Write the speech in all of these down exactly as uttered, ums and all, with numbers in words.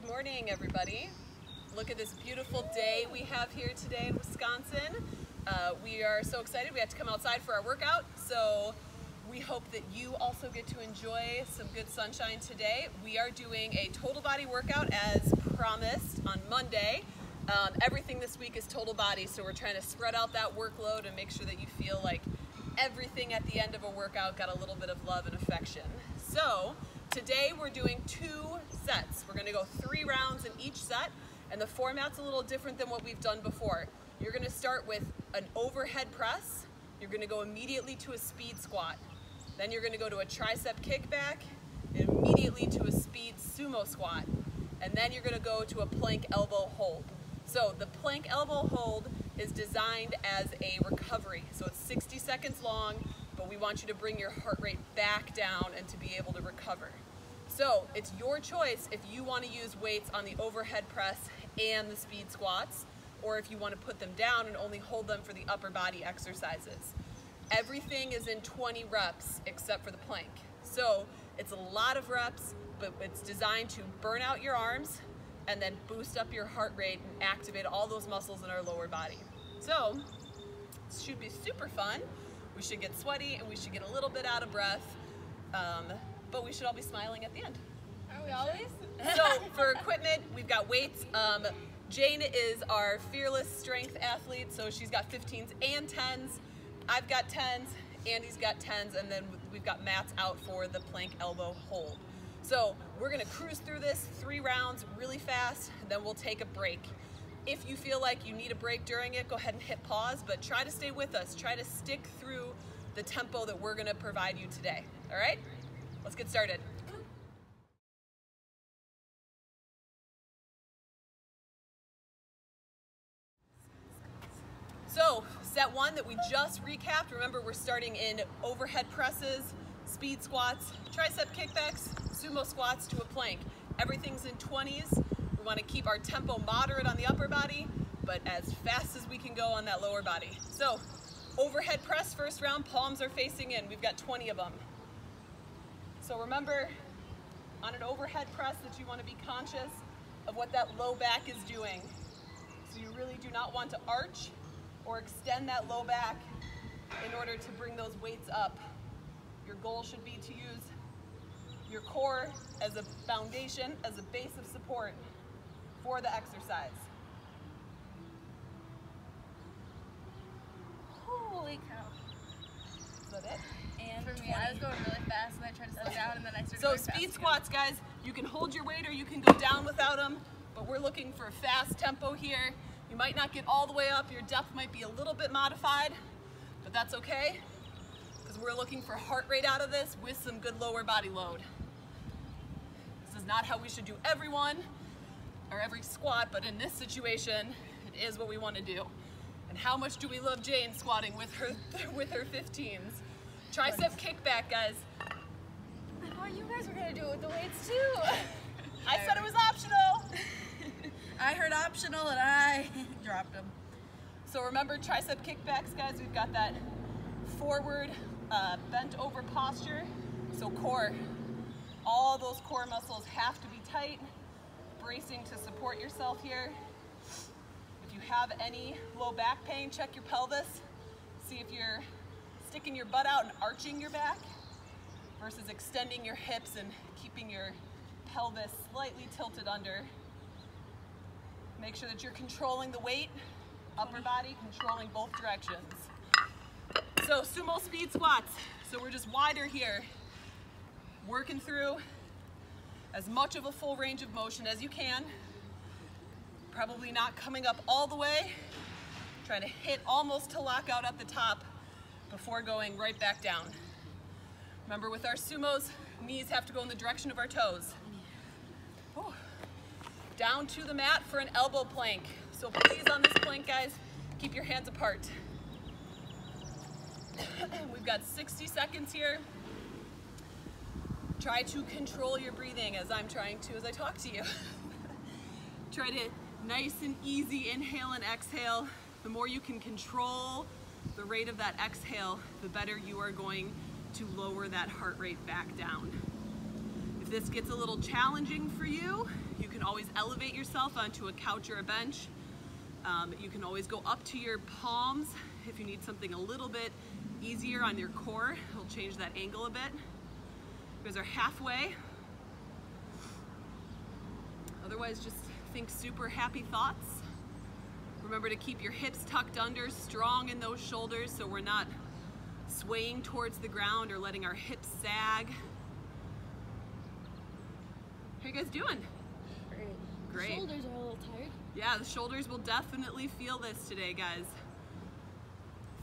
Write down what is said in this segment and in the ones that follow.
Good morning, everybody. Look at this beautiful day we have here today in Wisconsin. Uh, we are so excited we have to come outside for our workout, so we hope that you also get to enjoy some good sunshine today. We are doing a total body workout as promised on Monday. Um, everything this week is total body, so we're trying to spread out that workload and make sure that you feel like everything at the end of a workout got a little bit of love and affection. So today we're doing two sets. We're going to go three rounds in each set, and the format's a little different than what we've done before. You're going to start with an overhead press, you're going to go immediately to a speed squat, then you're going to go to a tricep kickback, and immediately to a speed sumo squat, and then you're going to go to a plank elbow hold. So the plank elbow hold is designed as a recovery. So it's sixty seconds long, but we want you to bring your heart rate back down and to be able to recover. So it's your choice if you want to use weights on the overhead press and the speed squats, or if you want to put them down and only hold them for the upper body exercises. Everything is in twenty reps except for the plank. So it's a lot of reps, but it's designed to burn out your arms and then boost up your heart rate and activate all those muscles in our lower body. So this should be super fun. We should get sweaty and we should get a little bit out of breath, um, but we should all be smiling at the end. Are we always? So for equipment, we've got weights. Um, Jane is our fearless strength athlete, so she's got fifteens and tens. I've got tens, Andy's got tens, and then we've got Matt's out for the plank elbow hold. So we're gonna cruise through this three rounds really fast, and then we'll take a break. If you feel like you need a break during it, go ahead and hit pause, but try to stay with us. Try to stick through the tempo that we're gonna provide you today. All right, let's get started. So set one that we just recapped, remember we're starting in overhead presses, speed squats, tricep kickbacks, sumo squats to a plank. Everything's in twenties. We want to keep our tempo moderate on the upper body, but as fast as we can go on that lower body. So overhead press first round, palms are facing in. We've got twenty of them. So remember, on an overhead press, that you want to be conscious of what that low back is doing. So you really do not want to arch or extend that low back in order to bring those weights up. Your goal should be to use your core as a foundation, as a base of support for the exercise. Holy cow. Is that it? And for me, I was going really fast and I tried to slow down and then I started going fast. So speed squats, guys, you can hold your weight or you can go down without them, but we're looking for a fast tempo here. You might not get all the way up, your depth might be a little bit modified, but that's okay. We're looking for heart rate out of this with some good lower body load. This is not how we should do everyone or every squat, but in this situation, it is what we want to do. And how much do we love Jane squatting with her with her fifteens? Tricep kickback, guys. I thought you guys were going to do it with the weights too. I said it was optional. I heard optional and I dropped them. So remember tricep kickbacks, guys, we've got that forward Uh, bent over posture, so core, all those core muscles have to be tight, bracing to support yourself here. If you have any low back pain, check your pelvis, see if you're sticking your butt out and arching your back versus extending your hips and keeping your pelvis slightly tilted under. Make sure that you're controlling the weight, upper body, controlling both directions. So sumo speed squats, so we're just wider here, working through as much of a full range of motion as you can, probably not coming up all the way, trying to hit almost to lock out at the top before going right back down. Remember with our sumos, knees have to go in the direction of our toes. Ooh. Down to the mat for an elbow plank, so please on this plank, guys, keep your hands apart. We've got sixty seconds here. Try to control your breathing as I'm trying to as I talk to you. Try to nice and easy inhale and exhale. The more you can control the rate of that exhale, the better you are going to lower that heart rate back down. If this gets a little challenging for you, You can always elevate yourself onto a couch or a bench. Um, you can always go up to your palms if you need something a little bit easier on your core. It'll change that angle a bit. You guys are halfway. Otherwise, just think super happy thoughts. Remember to keep your hips tucked under, strong in those shoulders, so we're not swaying towards the ground or letting our hips sag. How are you guys doing? Great. Great. Shoulders are a little tired. Yeah, the shoulders will definitely feel this today, guys.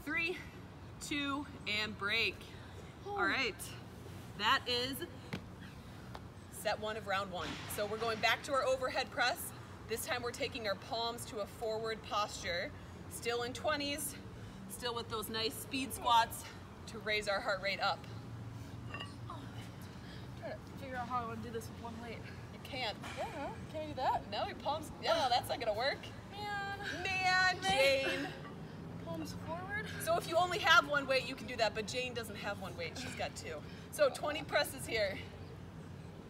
Three, two, and break. Oh. All right, that is set one of round one. So we're going back to our overhead press. This time we're taking our palms to a forward posture. Still in twenties, still with those nice speed squats to raise our heart rate up. Oh. Try to figure out how I want to do this with one leg. You can't. Yeah, can I do that? No, your palms, no, that's not gonna work. Man. Man, Jane. Palms forward. So if you only have one weight, you can do that, but Jane doesn't have one weight, she's got two. So twenty presses here.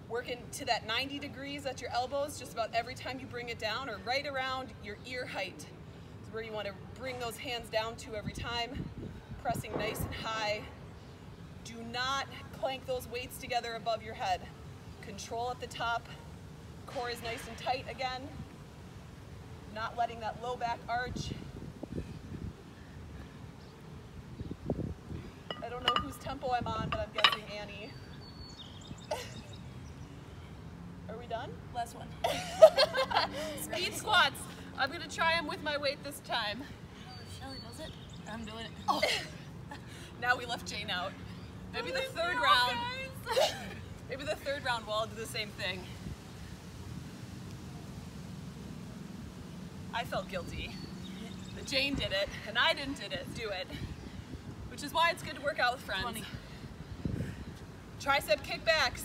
Working to that ninety degrees at your elbows just about every time you bring it down, or right around your ear height. It's where you want to bring those hands down to every time, pressing nice and high. Do not clank those weights together above your head. Control at the top. Core is nice and tight again. Not letting that low back arch. I don't know whose tempo I'm on, but I'm guessing Annie. Are we done? Last one. Speed squats. I'm going to try them with my weight this time. Shelly does it. I'm doing it. Oh. Now we left Jane out. Maybe the third round. Maybe the third round we'll all do the same thing. I felt guilty that Jane did it and I didn't did it, do it. Which is why it's good to work out with friends. twenty. Tricep kickbacks.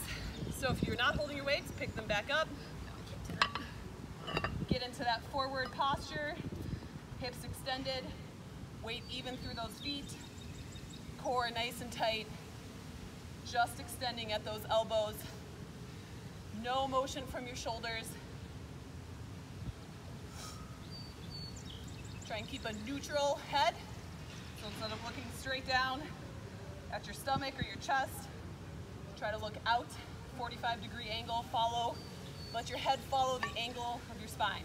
So if you're not holding your weights, pick them back up. Get into that forward posture, hips extended, weight even through those feet, core nice and tight, just extending at those elbows. No motion from your shoulders. Try and keep a neutral head. So instead of looking straight down at your stomach or your chest, try to look out. forty-five degree angle, follow, let your head follow the angle of your spine.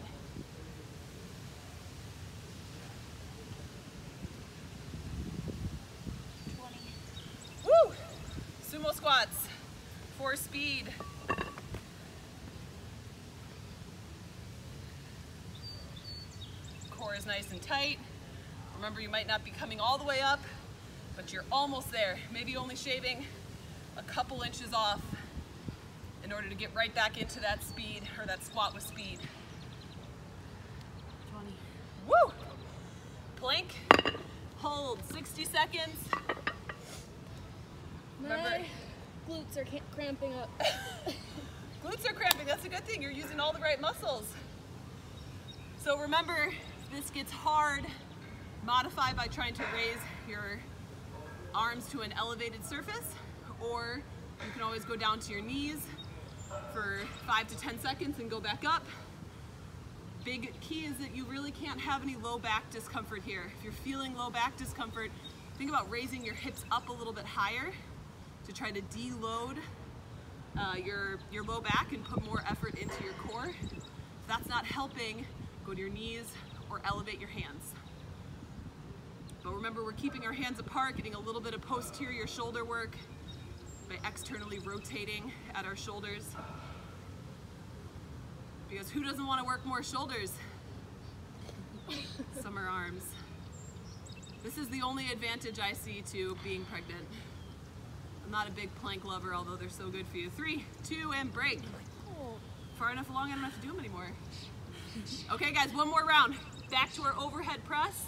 twenty. Woo! Sumo squats for speed. Core is nice and tight. Remember, you might not be coming all the way up, but you're almost there. Maybe only shaving a couple inches off in order to get right back into that speed, or that squat with speed. twenty. Woo! Plank, hold, sixty seconds. My Remember, glutes are cramping up. Glutes are cramping, that's a good thing. You're using all the right muscles. So remember, if this gets hard, modify by trying to raise your arms to an elevated surface, or you can always go down to your knees for five to ten seconds and go back up. Big key is that you really can't have any low back discomfort here. If you're feeling low back discomfort, think about raising your hips up a little bit higher to try to deload uh, your, your low back and put more effort into your core. If that's not helping, go to your knees or elevate your hands. But remember, we're keeping our hands apart, getting a little bit of posterior shoulder work by externally rotating at our shoulders. Because who doesn't want to work more shoulders? Summer arms. This is the only advantage I see to being pregnant. I'm not a big plank lover, although they're so good for you. Three, two, and break. Far enough along, I don't have to do them anymore. Okay guys, one more round. Back to our overhead press.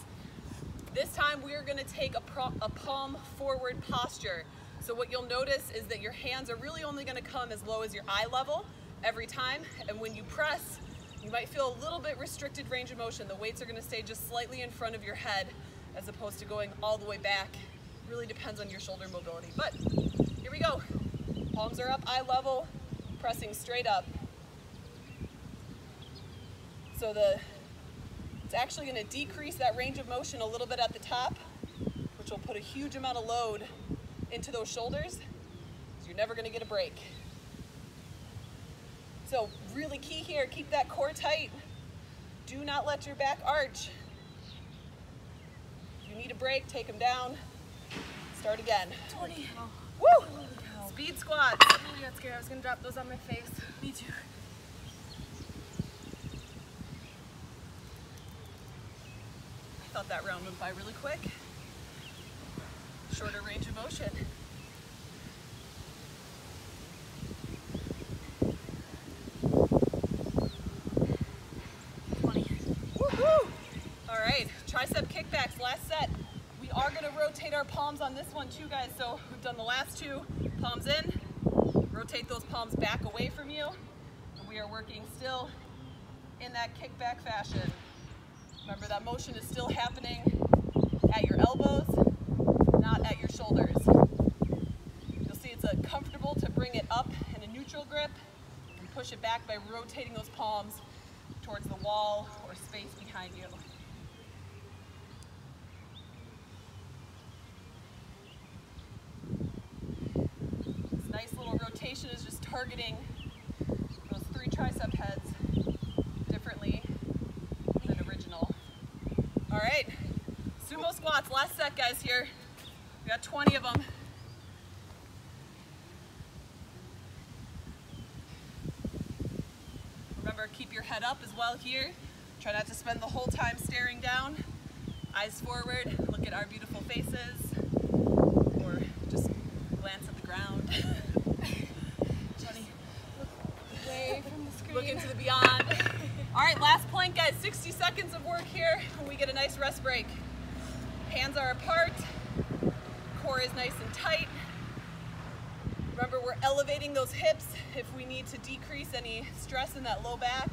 This time we are going to take a, a palm forward posture. So what you'll notice is that your hands are really only going to come as low as your eye level every time. And when you press, you might feel a little bit restricted range of motion. The weights are going to stay just slightly in front of your head as opposed to going all the way back. Really depends on your shoulder mobility. But here we go. Palms are up, eye level, pressing straight up. So the, it's actually going to decrease that range of motion a little bit at the top, which will put a huge amount of load into those shoulders. So you're never going to get a break. So really key here, keep that core tight. Do not let your back arch. If you need a break, take them down. Start again. twenty. Woo! Speed squats. I really got scared. I was going to drop those on my face. Me too. I thought that round went by really quick. Shorter range of motion. Tricep kickbacks, last set. We are going to rotate our palms on this one too, guys. So we've done the last two, palms in, rotate those palms back away from you. And we are working still in that kickback fashion. Remember that motion is still happening at your elbows, not at your shoulders. You'll see it's a comfortable to bring it up in a neutral grip and push it back by rotating those palms towards the wall or space behind you. Rotation is just targeting those three tricep heads differently than original. All right, sumo squats, last set guys here. We got twenty of them. Remember, keep your head up as well here. Try not to spend the whole time staring down. Eyes forward, look at our beautiful faces, or just glance at the ground. Look into the beyond. All right, last plank, guys. sixty seconds of work here, and we get a nice rest break. Hands are apart. Core is nice and tight. Remember, we're elevating those hips if we need to decrease any stress in that low back,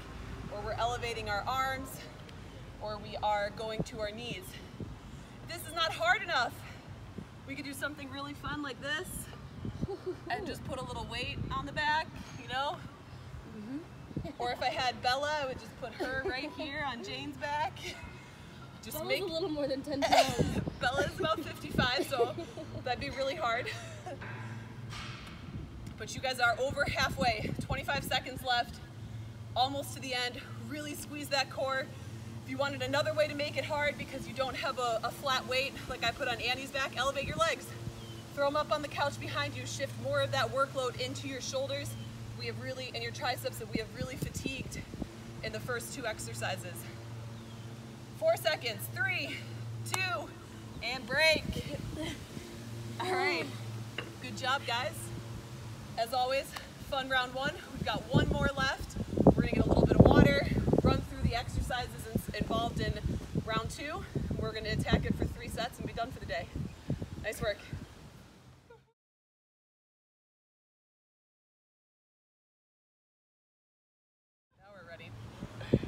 or we're elevating our arms, or we are going to our knees. If this is not hard enough, we could do something really fun like this and just put a little weight on the back, you know? Or if I had Bella, I would just put her right here on Jane's back. Just Bella's make... a little more than ten pounds. Bella's about fifty-five, so that'd be really hard. But you guys are over halfway, twenty-five seconds left, almost to the end. Really squeeze that core. If you wanted another way to make it hard because you don't have a, a flat weight, like I put on Annie's back, elevate your legs. Throw them up on the couch behind you, shift more of that workload into your shoulders. We have really, and your triceps that we have really fatigued in the first two exercises. Four seconds, three, two, and break. All right, good job, guys. As always, fun round one. We've got one more left. We're gonna get a little bit of water, run through the exercises involved in round two. We're gonna attack it for three sets and be done for the day. Nice work.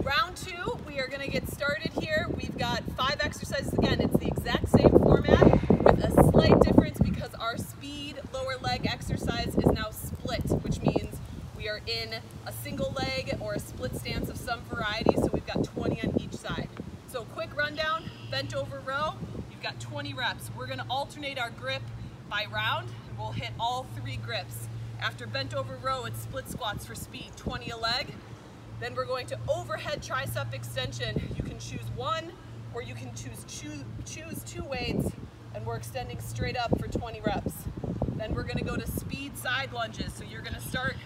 Round two, we are gonna get started here. We've got five exercises again. It's the exact same format with a slight difference because our speed lower leg exercise is now split, which means we are in a single leg or a split stance of some variety, so we've got twenty on each side. So quick rundown, bent over row, you've got twenty reps. We're gonna alternate our grip by round, and we'll hit all three grips. After bent over row, it's split squats for speed, twenty a leg. Then we're going to overhead tricep extension. You can choose one, or you can choose, choose, choose two weights, and we're extending straight up for twenty reps. Then we're gonna go to speed side lunges. So you're gonna start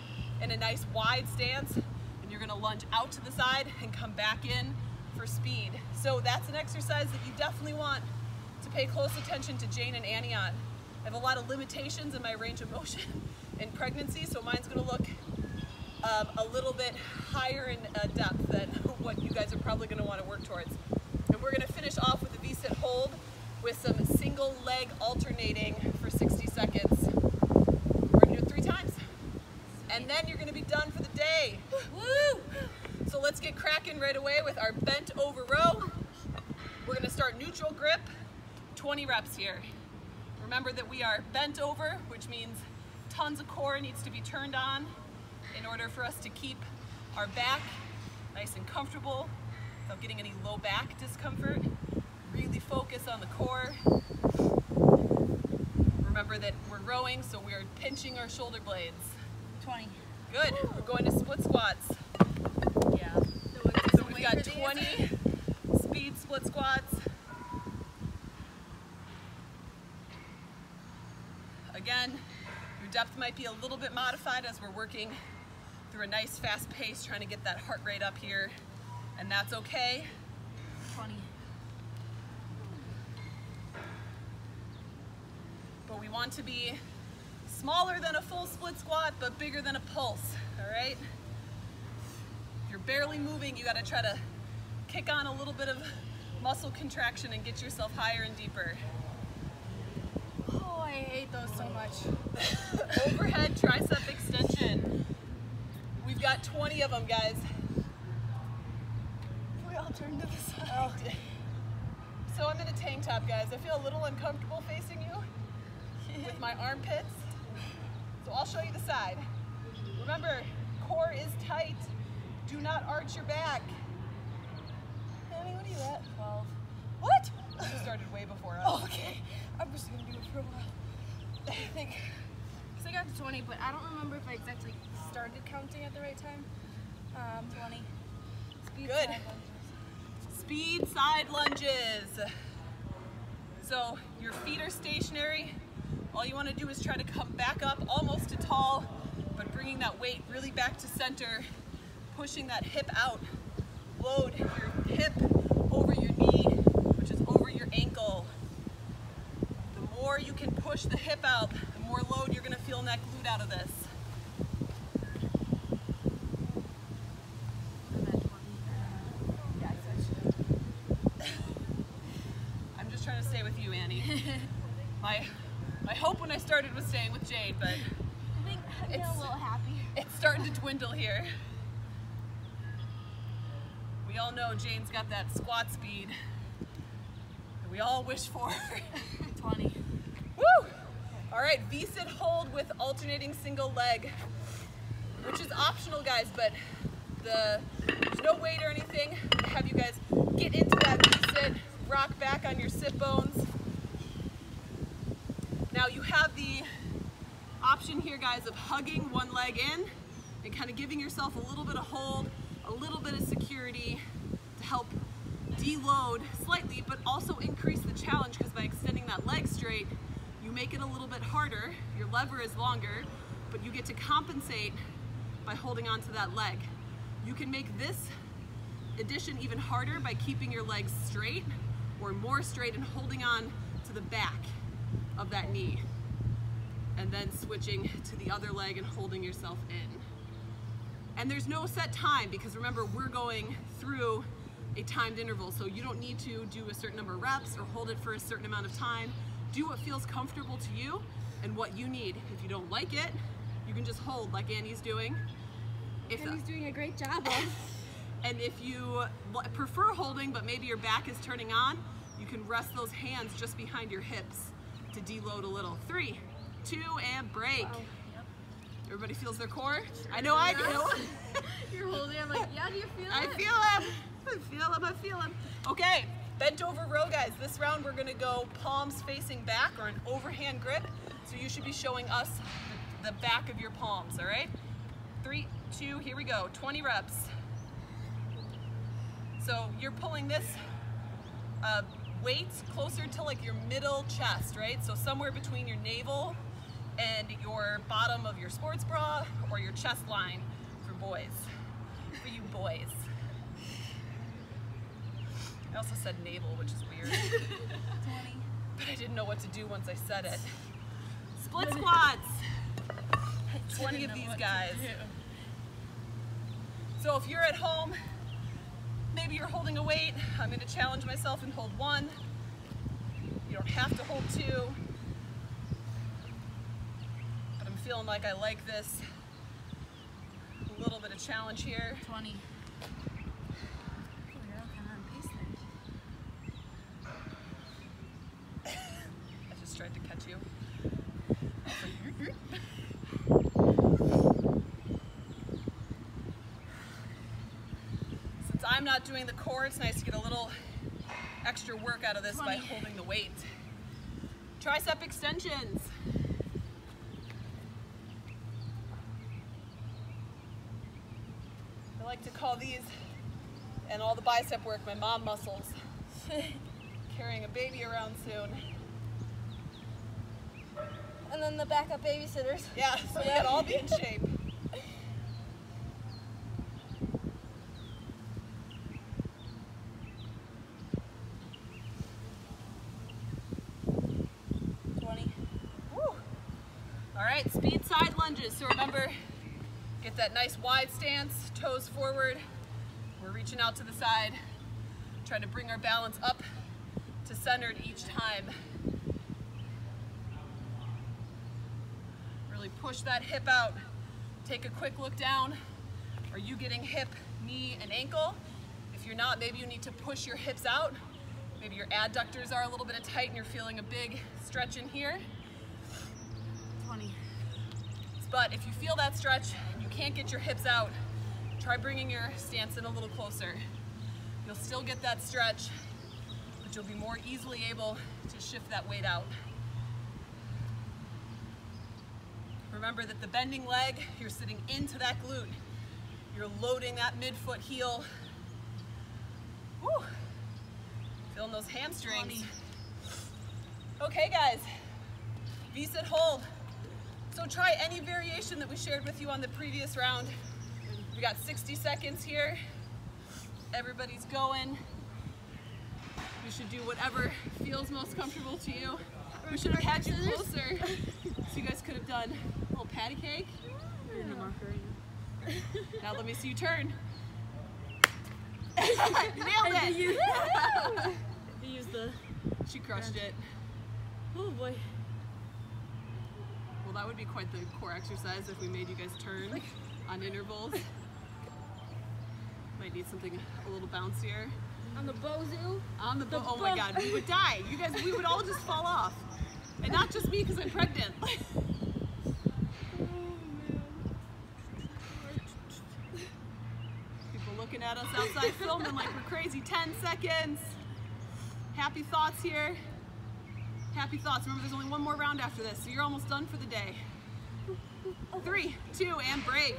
in a nice wide stance, and you're gonna lunge out to the side and come back in for speed. So that's an exercise that you definitely want to pay close attention to Jane and Annie on. I have a lot of limitations in my range of motion in pregnancy, so mine's gonna look Um, a little bit higher in uh, depth than what you guys are probably going to want to work towards. And we're going to finish off with a V-sit hold with some single leg alternating for sixty seconds. We're going to do it three times. And then you're going to be done for the day. Woo! So let's get cracking right away with our bent over row. We're going to start neutral grip, twenty reps here. Remember that we are bent over, which means tons of core needs to be turned on in order for us to keep our back nice and comfortable, without getting any low back discomfort. Really focus on the core. Remember that we're rowing, so we're pinching our shoulder blades. twenty. Good. Woo. We're going to split squats. Yeah. So we've got twenty speed split squats. Again, your depth might be a little bit modified as we're working through a nice fast pace, trying to get that heart rate up here, and that's okay. twenty. But we want to be smaller than a full split squat, but bigger than a pulse, all right? If you're barely moving, you gotta try to kick on a little bit of muscle contraction and get yourself higher and deeper. Oh, I hate those so much. Overhead tricep extension. We've got twenty of them, guys. We all turn to the side. Oh. So I'm in a tank top, guys. I feel a little uncomfortable facing you with my armpits. So I'll show you the side. Remember, core is tight. Do not arch your back. Annie, what are you at? twelve. What? You started way before us. Oh, okay. I'm just gonna do it for a while. I think, because I got to twenty, but I don't remember if I exactly started counting at the right time. Um, twenty. Speed Good. Side lunges. Speed side lunges. So your feet are stationary. All you want to do is try to come back up almost to tall, but bringing that weight really back to center, pushing that hip out. Load your hip over your knee, which is over your ankle. The more you can push the hip out, the more load you're going to feel in that glute out of this. I'm just trying to stay with you, Annie. My My hope when I started was staying with Jade, but I think I'm it's, a little happy. It's starting to dwindle here. We all know Jade's got that squat speed that we all wish for. twenty. Woo! All right, V-sit hold with alternating single leg, which is optional, guys, but the, there's no weight or anything. I have you guys get into that V-sit, rock back on your sit bones. Now you have the option here, guys, of hugging one leg in and kind of giving yourself a little bit of hold, a little bit of security to help deload slightly, but also increase the challenge, because by extending that leg straight, you make it a little bit harder. Your lever is longer, but you get to compensate by holding onto that leg. You can make this addition even harder by keeping your legs straight or more straight and holding on to the back of that knee, and then switching to the other leg and holding yourself in. And there's no set time, because remember, we're going through a timed interval, so you don't need to do a certain number of reps or hold it for a certain amount of time. Do what feels comfortable to you and what you need. If you don't like it, you can just hold like Annie's doing. If Annie's doing a great job. And if you prefer holding, but maybe your back is turning on, you can rest those hands just behind your hips to deload a little. Three, two, and break. Wow. Yep. Everybody feels their core? Sure. I know I do. You're holding. I'm like, yeah, do you feel I it? I feel them. I feel them. I feel them. Okay, bent over row, guys. This round we're going to go palms facing back, or an overhand grip. So you should be showing us the, the back of your palms, all right? Three, two, here we go. twenty reps. So you're pulling this uh, weight closer to like your middle chest, right? So somewhere between your navel and your bottom of your sports bra, or your chest line for boys, for you boys. I also said navel, which is weird. twenty. But I didn't know what to do once I said it. Split squats. twenty of these guys. So if you're at home, maybe you're holding a weight. I'm going to challenge myself and hold one. You don't have to hold two. But I'm feeling like I like this. A little bit of challenge here. twenty. Oh, you're all kind of on pace there. I just tried to catch you. I'm not doing the core, it's nice to get a little extra work out of this by holding the weight. Tricep extensions. I like to call these, and all the bicep work, my mom muscles. Carrying a baby around soon. And then the backup babysitters. Yeah, so we can all be in shape. twenty. Woo. All right, speed side lunges. So remember, get that nice wide stance, toes forward. We're reaching out to the side, trying to bring our balance up to centered each time. Really push that hip out. Take a quick look down. Are you getting hip, knee, and ankle? If you're not, maybe you need to push your hips out. Maybe your adductors are a little bit tight and you're feeling a big stretch in here. twenty. But if you feel that stretch and you can't get your hips out, try bringing your stance in a little closer. You'll still get that stretch, but you'll be more easily able to shift that weight out. Remember that the bending leg, you're sitting into that glute. You're loading that midfoot heel. Woo. Feeling those hamstrings. Okay guys, V-sit hold. So try any variation that we shared with you on the previous round. We got sixty seconds here. Everybody's going. You should do whatever feels most comfortable to you. We should have had you closer. So you guys could have done a little patty cake. Now let me see you turn. Nailed it! You used the... She crushed it. Oh boy. Well, that would be quite the core exercise if we made you guys turn on intervals. Might need something a little bouncier. On the Bosu? On the Bosu. Oh my god, we would die. You guys, we would all just fall off. And not just me because I'm pregnant. Oh man. People looking at us outside filming like we're crazy. ten seconds. Happy thoughts here. Happy thoughts. Remember, there's only one more round after this, so you're almost done for the day. Three, two, and break.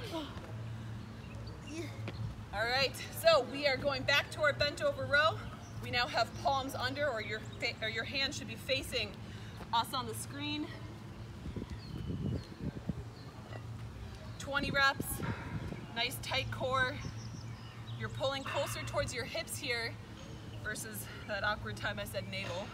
All right, so we are going back to our bent over row. We now have palms under, or your, or your hand should be facing us on the screen. twenty reps, nice tight core. You're pulling closer towards your hips here versus that awkward time I said navel.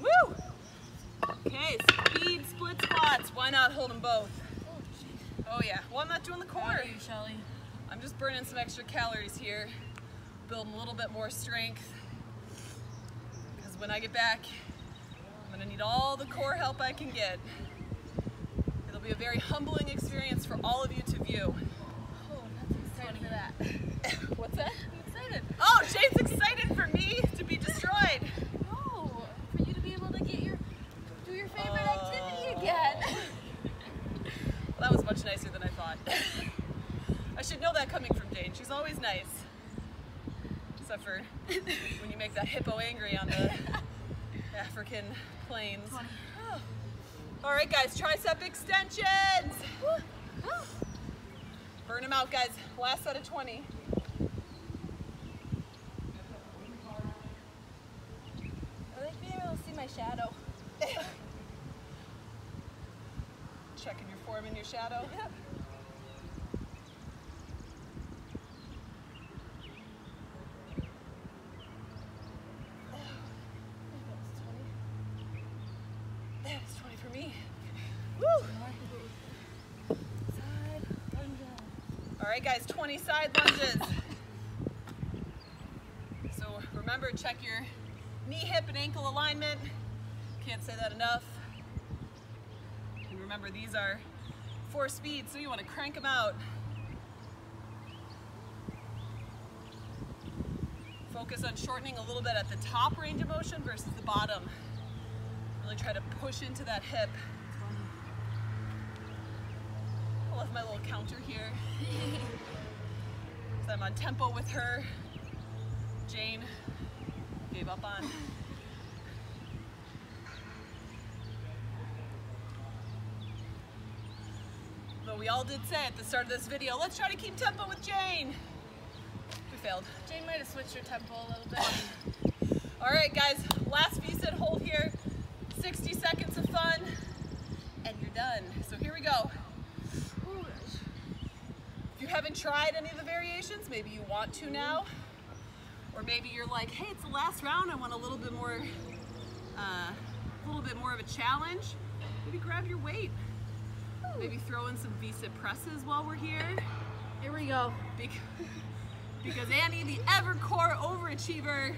Woo! Okay, speed split squats. Why not hold them both? Oh yeah. Well, I'm not doing the core. You, Shelly? I'm just burning some extra calories here, building a little bit more strength. Because when I get back, I'm gonna need all the core help I can get. It'll be a very humbling experience for all of you to view. Oh, I'm excited for that. What's that? I'm excited. Oh, Jade's excited for me to be destroyed. That was much nicer than I thought. I should know that coming from Jane. She's always nice. Except for when you make that hippo angry on the African plains. Oh. All right, guys, tricep extensions. Burn them out, guys. Last set of twenty. I like being able to see my shadow. Checking your form in your shadow. Yep. That was twenty for me. Woo! Side lunges. All right, guys, twenty side lunges. So remember, check your knee, hip, and ankle alignment. Can't say that enough. Remember, these are four speeds, so you want to crank them out. Focus on shortening a little bit at the top range of motion versus the bottom. Really try to push into that hip. I love my little counter here. So I'm on tempo with her. Jane gave up on. But we all did say at the start of this video, let's try to keep tempo with Jane. We failed. Jane might have switched her tempo a little bit. All right, guys, last V-sit hold here. sixty seconds of fun, and you're done. So here we go. If you haven't tried any of the variations, maybe you want to now, or maybe you're like, hey, it's the last round, I want a little bit more, uh, a little bit more of a challenge. Maybe grab your weight. Ooh. Maybe throw in some V-sit presses while we're here. Here we go. Because, because Annie, the Evercore overachiever,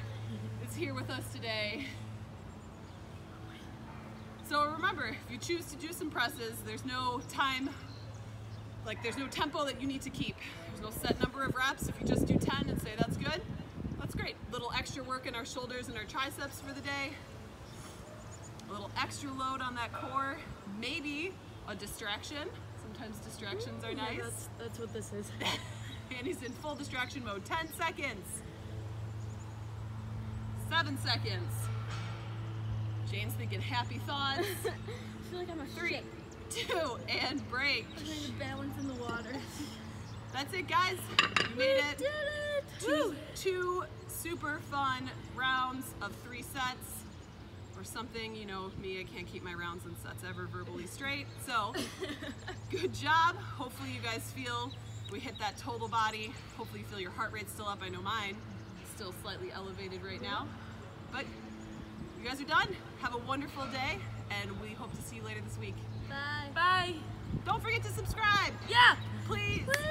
is here with us today. So remember, if you choose to do some presses, there's no time, like there's no tempo that you need to keep. There's no set number of reps. If you just do ten and say that's good, that's great. A little extra work in our shoulders and our triceps for the day. A little extra load on that core. Maybe a distraction. Sometimes distractions are nice. Yeah, that's, that's what this is. And he's in full distraction mode. ten seconds. Seven seconds. Jane's thinking happy thoughts. I feel like I'm a Three, ship. two, and break. I'm trying to balance in the water. That's it, guys. You made it. We did it. Two, two super fun rounds of three sets or something. You know me, I can't keep my rounds and sets ever verbally straight. So good job. Hopefully you guys feel we hit that total body. Hopefully you feel your heart rate still up. I know mine still slightly elevated right now. But you guys are done. Have a wonderful day, and we hope to see you later this week. Bye. Bye. Don't forget to subscribe. Yeah. Please. Please.